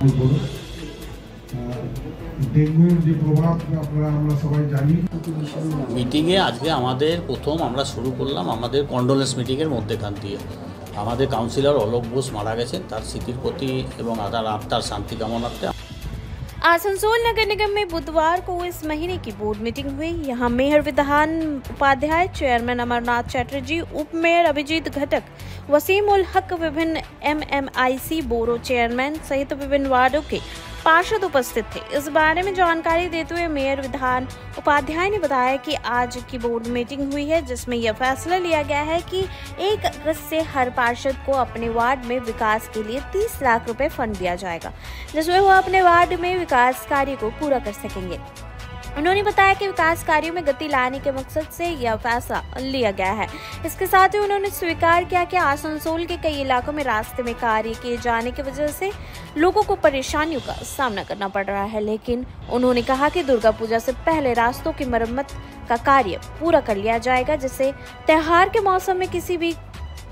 মিটিংয়ে আজকে আমাদের প্রথম আমরা শুরু করলাম আমাদের কন্ডোলেন্স মিটিংয়ের মধ্যখান দিয়ে। আমাদের কাউন্সিলর অলোক ঘোষ মারা গেছেন, তার স্মৃতির প্রতি এবং তার শান্তি কামনার্থে। आसनसोल नगर निगम में बुधवार को इस महीने की बोर्ड मीटिंग हुई। यहां मेयर विधान उपाध्याय, चेयरमैन अमरनाथ चैटर्जी, उप मेयर अभिजीत घटक, वसीम उल हक, विभिन्न MMIC बोरो चेयरमैन सहित विभिन्न वार्डों के पार्षद उपस्थित थे। इस बारे में जानकारी देते हुए मेयर विधान उपाध्याय ने बताया कि आज की बोर्ड मीटिंग हुई है, जिसमें यह फैसला लिया गया है कि 1 अगस्त से हर पार्षद को अपने वार्ड में विकास के लिए 30 लाख रुपए फंड दिया जाएगा, जिसमें वह अपने वार्ड में विकास कार्य को पूरा कर सकेंगे। उन्होंने बताया कि विकास कार्यों में गति लाने के मकसद से यह फैसला लिया गया है। इसके साथ ही उन्होंने स्वीकार किया कि आसनसोल के कई इलाकों में रास्ते में कार्य किए जाने की वजह से लोगों को परेशानियों का सामना करना पड़ रहा है, लेकिन उन्होंने कहा कि दुर्गा पूजा से पहले रास्तों की मरम्मत का कार्य पूरा कर लिया जाएगा, जिससे त्यौहार के मौसम में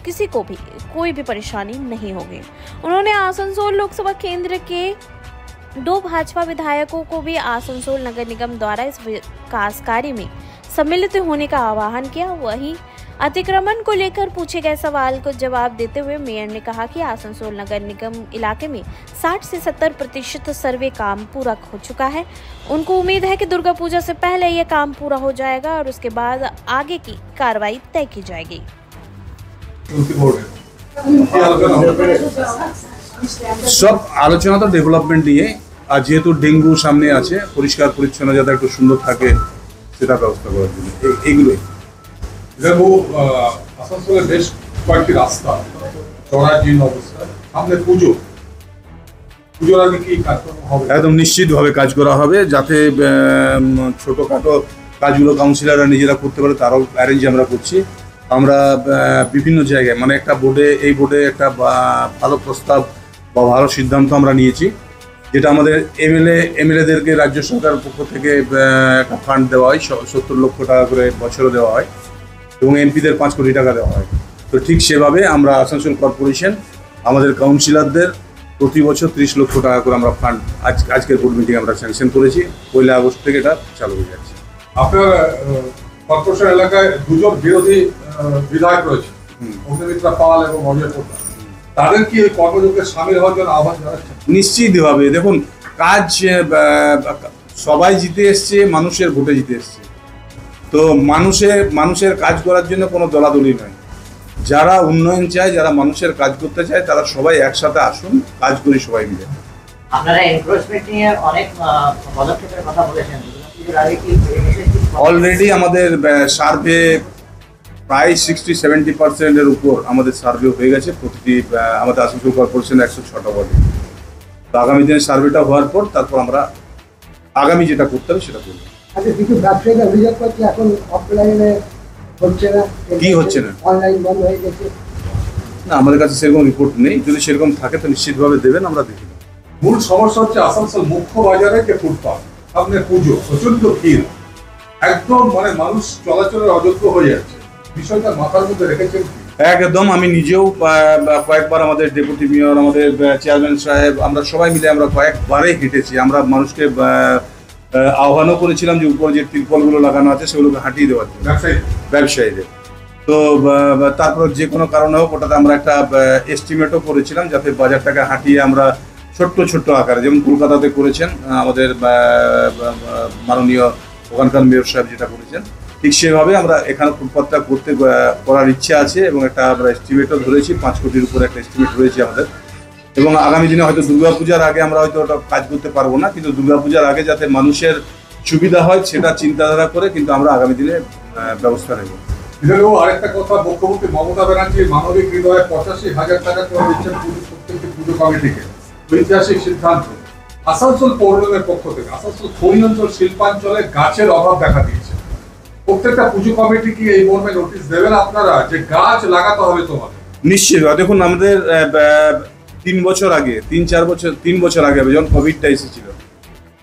किसी को भी कोई भी परेशानी नहीं होगी। उन्होंने आसनसोल लोकसभा केंद्र के 2 भाजपा विधायकों को भी आसनसोल नगर निगम द्वारा इस विकास कार्य में सम्मिलित होने का आह्वान किया। वहीं अतिक्रमण को लेकर पूछे गए सवाल को जवाब देते हुए मेयर ने कहा कि आसनसोल नगर निगम इलाके में 60 से 70% सर्वे काम पूरा हो चुका है। उनको उम्मीद है कि दुर्गा पूजा से पहले यह काम पूरा हो जाएगा और उसके बाद आगे की कार्रवाई तय की जाएगी। सब आलोचना तो डेवलपमेंट नहीं है। আর যেহেতু ডেঙ্গু সামনে আছে, পরিষ্কার পরিচ্ছন্ন যাতে একটু সুন্দর থাকে সেটা ব্যবস্থা করার জন্য এইগুলোই। দেখো আসানসোলে বেশ কয়েকটি রাস্তা চড়াজীর্ণ অবস্থা, সামনে পুজো, পুজোর আগে কি কাজ করা হবে একদম নিশ্চিতভাবে কাজ করা হবে, যাতে ছোটোখাটো কাজগুলো কাউন্সিলররা নিজেরা করতে পারে তারও অ্যারেঞ্জ আমরা করছি। আমরা বিভিন্ন জায়গায় মানে একটা বোর্ডে এই বোর্ডে একটা ভালো প্রস্তাব বা ভালো সিদ্ধান্ত আমরা নিয়েছি, যেটা আমাদের এমএলএদেরকে রাজ্য সরকারের পক্ষ থেকে একটা ফান্ড দেওয়া হয় 70 লক্ষ টাকা করে বছরে দেওয়া হয় এবং এমপিদের 5 কোটি টাকা দেওয়া হয়। তো ঠিক সেভাবে আমরা আসানসোল কর্পোরেশন আমাদের কাউন্সিলরদের প্রতি বছর 30 লক্ষ টাকা করে আমরা ফান্ড আজকের বোর্ড মিটিংয়ে আমরা স্যাংশন করেছি। 1 আগস্ট থেকে এটা চালু হয়ে যাচ্ছে। আপনার কর্পোরেশন এলাকায় 2 জন বিরোধী বিধায়ক রয়েছে, অগ্নিমিত্রা পাল এবং অজয় পোদ্দার, তাদের কি এই কর্মযোগে সামিল হওয়ার জন্য আহ্বান জানাচ্ছেন? নিশ্চিতভাবে দেখুন, কাজ সবাই জিতে এসছে, মানুষের ভোটে জিতে এসছে, তো মানুষের কাজ করার জন্য কোনো দলাদলি নয়। যারা উন্নয়ন চায়, যারা মানুষের কাজ করতে চায়, তারা সবাই একসাথে আসুন, কাজ করি সবাই মিলে। আপনারা এনক্রোচমেন্ট নিয়ে অনেক পদক্ষেপের কথা বলেছেন, অলরেডি আমাদের সার্ভে প্রায় 60-70%-এর উপর আমাদের সার্ভে হয়ে গেছে। প্রতিটি আমাদের আসানসোল কর্পোরেশনের 106টা ওয়ার্ডে আগামী দিনে সার্ভেটা হওয়ার পর তারপর আমরা আগামী যেটা করতে হবে সেটা করব। আচ্ছা, কিছু ব্যবসায়ীরা অভিযোগ করছে এখন অফলাইনে হচ্ছে না, কি হচ্ছে না, অনলাইন বন্ধ হয়ে গেছে। না, আমাদের কাছে সেরকম রিপোর্ট নেই, যদি সেরকম থাকে তো নিশ্চিতভাবে দেবেন, আমরা দেখি। মূল সমস্যা হচ্ছে আসানসোল মুখ্য বাজারে যে ফুটপাত, সামনে পুজো, প্রচণ্ড ভিড়, একদম মানে মানুষ চলাচলের অযোগ্য হয়ে যাচ্ছে। বিষয়টা মাথার মধ্যে রেখেছেন একদম। আমি নিজেও কয়েকবার আমাদের ডেপুটি মেয়র, আমাদের চেয়ারম্যান সাহেব, আমরা সবাই মিলে আমরা কয়েকবারে হেঁটেছি। আমরা মানুষকে আহ্বানও করেছিলাম যে উপরে যে ত্রিপলগুলো লাগানো আছে সেগুলোকে হাঁটিয়ে দেওয়ার জন্য ব্যবসায়ীদের। তো তারপর যে কোনো কারণে হোক ওটাতে আমরা একটা এস্টিমেটও করেছিলাম যাতে বাজারটাকে হাঁটিয়ে আমরা ছোট্ট ছোট্ট আকারে, যেমন কলকাতাতে করেছেন আমাদের মাননীয় ওখানকার মেয়র সাহেব যেটা করেছেন, ঠিক সেভাবে আমরা এখানে ফুটপাতটা করার ইচ্ছা আছে এবং একটা আমরা এস্টিমেটও ধরেছি 5 কোটির উপরে একটা এস্টিমেট রয়েছে আমাদের। এবং আগামী দিনে হয়তো দুর্গাপূজার আগে আমরা হয়তো ওটা কাজ করতে পারবো না, কিন্তু দুর্গাপূজার আগে যাতে মানুষের সুবিধা হয় সেটা চিন্তাধারা করে কিন্তু আমরা আগামী দিনে ব্যবস্থা নেব। আরেকটা কথা, মুখ্যমন্ত্রী মমতা ব্যানার্জি মানবিক হৃদয়ে 85,000 টাকা করে দিচ্ছেন প্রত্যেকটি পুজো কমিটিকে, ঐতিহাসিক সিদ্ধান্ত। আসানসোল পৌর নিগমের পক্ষ থেকে আসানসোল খনি অঞ্চল শিল্পাঞ্চলে গাছের অভাব দেখা দিয়েছে। প্রত্যেকটা পুজো কমিটি কি এই মর্মে নোটিশ দেবেন আপনারা যে গাছ লাগাতে হবে? তোমাদের নিশ্চিত। দেখুন, আমাদের 3 বছর আগে যখন কোভিডটা এসেছিল,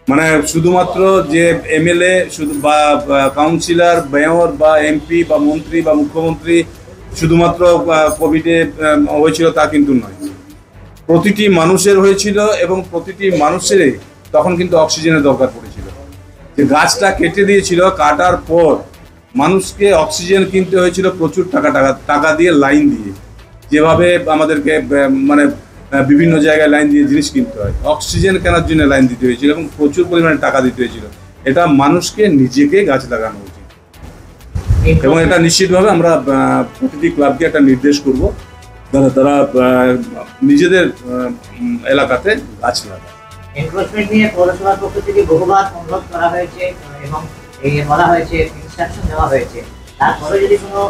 মানে শুধুমাত্র যে এমএলএ বা কাউন্সিলর, মেয়র বা এমপি বা মন্ত্রী বা মুখ্যমন্ত্রী শুধুমাত্র কোভিডে হয়েছিল তা কিন্তু নয়। প্রতিটি মানুষের হয়েছিল এবং প্রতিটি মানুষেরই তখন কিন্তু অক্সিজেনের দরকার পড়েছিল। যে গাছটা কেটে দিয়েছিল, কাটার পর মানুষকে অক্সিজেন কিনতে হয়েছিল প্রচুর টাকা দিয়ে লাইন দিয়ে, যেভাবে আমাদেরকে মানে বিভিন্ন জায়গায় লাইন দিয়ে জিনিস কিনতে হয়, অক্সিজেন কেনার জন্য লাইন দিতে হয়েছিল এবং প্রচুর পরিমাণে টাকা দিতে হয়েছিল। এটা মানুষকে নিজেকে গাছ লাগানো উচিত এবং এটা নিশ্চিতভাবে আমরা প্রতিটি ক্লাবকে একটা নির্দেশ করব যারা তারা নিজেদের এলাকাতে গাছ লাগায়। এনক্রোচমেন্ট নিয়ে পৌরসভার পক্ষ থেকে বহুবার অনুরোধ করা হয়েছে এবং এই বলা হয়েছে, ইনস্ট্রাকশন দেওয়া হয়েছে, তারপরে যদি কোনো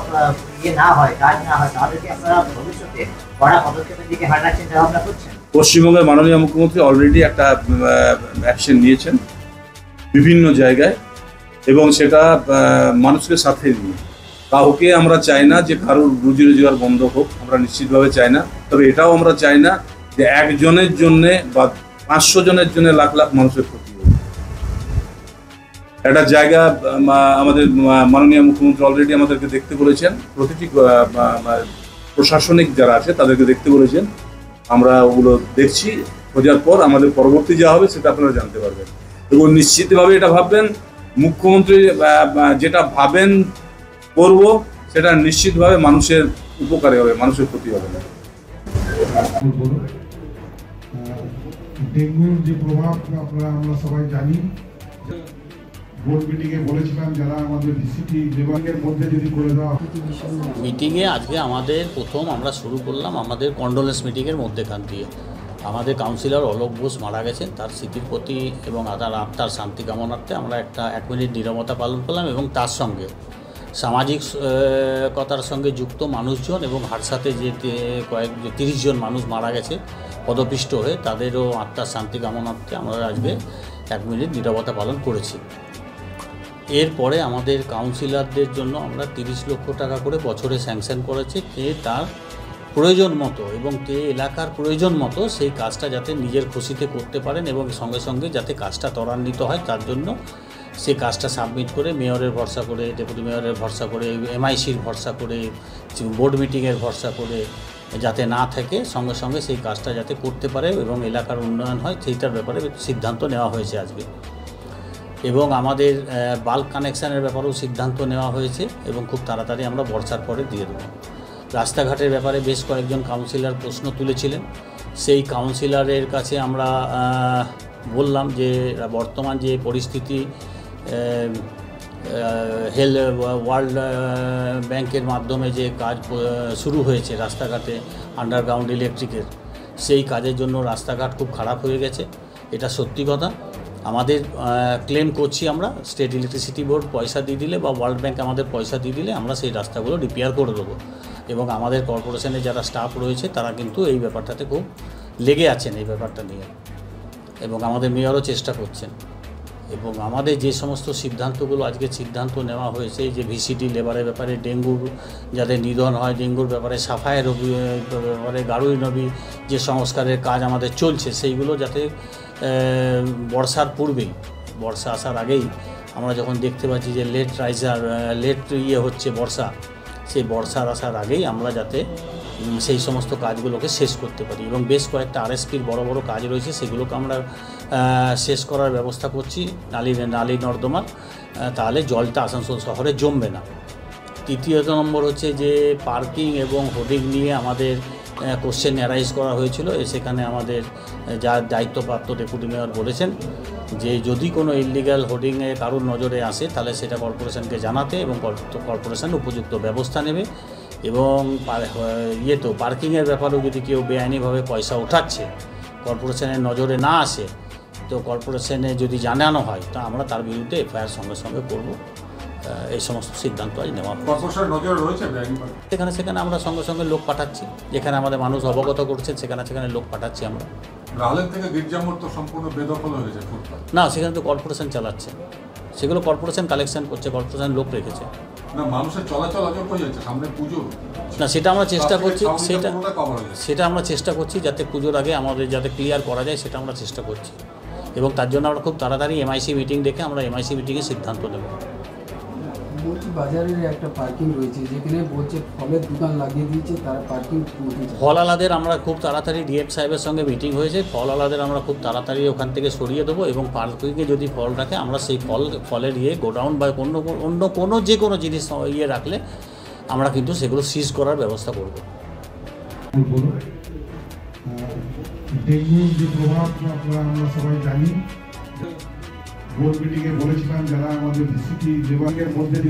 ইয়ে না হয়, কাজ না হয়, তাহলে কি আপনারা ভবিষ্যতে কড়া পদক্ষেপের দিকে হাঁটার চিন্তা ভাবনা করছেন? পশ্চিমবঙ্গের মাননীয় মুখ্যমন্ত্রী অলরেডি একটা অ্যাকশন নিয়েছেন বিভিন্ন জায়গায় এবং সেটা মানুষকে সাথে নিয়ে। কাউকে আমরা চাই না যে কারোর রুজি রোজগার বন্ধ হোক, আমরা নিশ্চিতভাবে চাই না। তবে এটাও আমরা চাই না যে একজনের জন্যে বা ৫০০ জনের জন্য লাখ লাখ মানুষের ক্ষতি হোক। একটা জায়গা আমাদের মাননীয় মুখ্যমন্ত্রী অলরেডি আমাদেরকে দেখতে বলেছেন, প্রতিটি প্রশাসনিক যারা আছে তাদেরকে দেখতে বলেছেন, আমরা ওগুলো দেখছি, খোঁজার পর আমাদের পরবর্তী যা হবে সেটা আপনারা জানতে পারবেন। এবং নিশ্চিতভাবে এটা ভাববেন, মুখ্যমন্ত্রী যেটা ভাবেন করব সেটা নিশ্চিতভাবে মানুষের উপকারে হবে, মানুষের ক্ষতি হবে না। ডেঙ্গুর যে প্রভাব আপনারা আমরা সবাই জানি, বোর্ড মিটিংয়ে বলেছিলাম যারা আমাদের ভিসিটি লেভেলের মধ্যে যদি করে দেওয়া। মিটিংয়ে আজকে আমাদের প্রথম আমরা শুরু করলাম আমাদের কন্ডোলেন্স মিটিংয়ের মধ্যেখান দিয়ে। আমাদের কাউন্সিলর অলোক ঘোষ মারা গেছেন, তার স্মৃতির প্রতি এবং আত্মার শান্তি কামনার্থে আমরা একটা 1 মিনিট নীরবতা পালন করলাম এবং তার সঙ্গে সামাজিকতার সঙ্গে যুক্ত মানুষজন এবং হাটসাতে যে 30 জন মানুষ মারা গেছে পদপিষ্ট হয়ে, তাদেরও আত্মার শান্তি কামনার্থে আমরা আজকে 1 মিনিট নীরবতা পালন করেছি। এরপরে আমাদের কাউন্সিলরদের জন্য আমরা 30 লক্ষ টাকা করে বছরে স্যাংশন করেছি, কে তার প্রয়োজন মতো এবং কে এলাকার প্রয়োজন মতো সেই কাজটা যাতে নিজের খুশিতে করতে পারেন এবং সঙ্গে সঙ্গে যাতে কাজটা ত্বরান্বিত হয় তার জন্য সেই কাজটা সাবমিট করে মেয়রের ভরসা করে, ডেপুটি মেয়রের ভরসা করে, এমআইসির ভরসা করে, বোর্ড মিটিংয়ের ভরসা করে যাতে না থাকে, সঙ্গে সঙ্গে সেই কাজটা যাতে করতে পারে এবং এলাকার উন্নয়ন হয় সেইটার ব্যাপারে সিদ্ধান্ত নেওয়া হয়েছে আজকে। এবং আমাদের বাল্ক কানেকশানের ব্যাপারেও সিদ্ধান্ত নেওয়া হয়েছে এবং খুব তাড়াতাড়ি আমরা বর্ষার পরে দিয়ে দেবো। রাস্তাঘাটের ব্যাপারে বেশ কয়েকজন কাউন্সিলর প্রশ্ন তুলেছিলেন, সেই কাউন্সিলরের কাছে আমরা বললাম যে বর্তমান যে পরিস্থিতি ওয়ার্ল্ড ব্যাংকের মাধ্যমে যে কাজ শুরু হয়েছে রাস্তাঘাটে আন্ডারগ্রাউন্ড ইলেকট্রিকের, সেই কাজের জন্য রাস্তাঘাট খুব খারাপ হয়ে গেছে, এটা সত্যি কথা। আমাদের ক্লেম করছি আমরা স্টেট ইলেকট্রিসিটি বোর্ড পয়সা দিয়ে দিলে বা ওয়ার্ল্ড ব্যাংক আমাদের পয়সা দিয়ে দিলে আমরা সেই রাস্তাগুলো রিপেয়ার করে দেবো এবং আমাদের কর্পোরেশনে যারা স্টাফ রয়েছে তারা কিন্তু এই ব্যাপারটাতে খুব লেগে আছেন এই ব্যাপারটা নিয়ে এবং আমাদের মেয়রও চেষ্টা করছেন। এবং আমাদের যে সমস্ত সিদ্ধান্তগুলো আজকে সিদ্ধান্ত নেওয়া হয়েছে যে ভিসিটি লেবারের ব্যাপারে, ডেঙ্গু যাদের নিধন হয়, ডেঙ্গুর ব্যাপারে, সাফাই রবি ব্যাপারে, গাড়ুই নবী যে সংস্কারের কাজ আমাদের চলছে সেইগুলো যাতে বর্ষার পূর্বেই, বর্ষা আসার আগেই আমরা যখন দেখতে পাচ্ছি যে লেট হচ্ছে বর্ষা, সেই বর্ষার আসার আগেই আমরা যাতে সেই সমস্ত কাজগুলোকে শেষ করতে পারি এবং বেশ কয়েকটা আরএসপির বড় বড় কাজ রয়েছে সেগুলোকে আমরা শেষ করার ব্যবস্থা করছি নালী নর্দমার, তাহলে জলটা আসানসোল শহরে জমবে না। তৃতীয় নম্বর হচ্ছে যে পার্কিং এবং হোর্ডিং নিয়ে আমাদের কোশ্চেন অ্যারাইজ করা হয়েছিল, সেখানে আমাদের যার দায়িত্বপ্রাপ্ত ডেপুটি মেয়র বলেছেন যে যদি কোনো ইললিগাল হোর্ডিংয়ে কারোর নজরে আসে তাহলে সেটা কর্পোরেশনকে জানাতে এবং কর্পোরেশন উপযুক্ত ব্যবস্থা নেবে এবং পার্কিংয়ের ব্যাপারেও যদি কেউ বেআইনিভাবে পয়সা ওঠাচ্ছে কর্পোরেশনের নজরে না আসে তো কর্পোরেশনে যদি জানানো হয় তা আমরা তার বিরুদ্ধে এফআইআর সঙ্গে সঙ্গে করব। এই সমস্ত সিদ্ধান্ত আজ নেওয়া হয়েছে। সেখানে আমরা সঙ্গে সঙ্গে লোক পাঠাচ্ছি, যেখানে আমাদের মানুষ অবগত করছেন সেখানে লোক পাঠাচ্ছি আমরা। না, সেখানে তো কর্পোরেশন চালাচ্ছে, সেগুলো কর্পোরেশন কালেকশন করছে, কর্পোরেশন লোক রেখেছে না, মানুষের চলাচল আজব হয়ে যাচ্ছে সামনে পুজো না, সেটা আমরা চেষ্টা করছি, সেটা আমরা চেষ্টা করছি যাতে পুজোর আগে আমাদের যাতে ক্লিয়ার করা যায় সেটা আমরা চেষ্টা করছি এবং তার জন্য আমরা খুব তাড়াতাড়ি এমআইসি মিটিং ডেকে আমরা এমআইসি মিটিংয়ে সিদ্ধান্ত নেব। फलालादेर खूब ताड़ाताड़ी डीएफ साहेबेर संगे मीटिंग होयेछे फलालादेर खूब ताड़ाताड़ी ओखान थेके सरिये देबो एबं पार्किंगे जोदि फल राखे आमरा सेई फल फलेर इये गोडाउन बा अन्य अन्य कोनो जे कोनो जिनिस इये राखले आमरा किन्तु सेगुलो सीज करार व्यवस्था करब। डेंगुर जे प्रभाव आपनारा आमरा सबाई जानि बोर्ड मीटिंगे बोलेछिलाम जारा आमादेर डिस्ट्रिक्ट लेभेलेर मध्य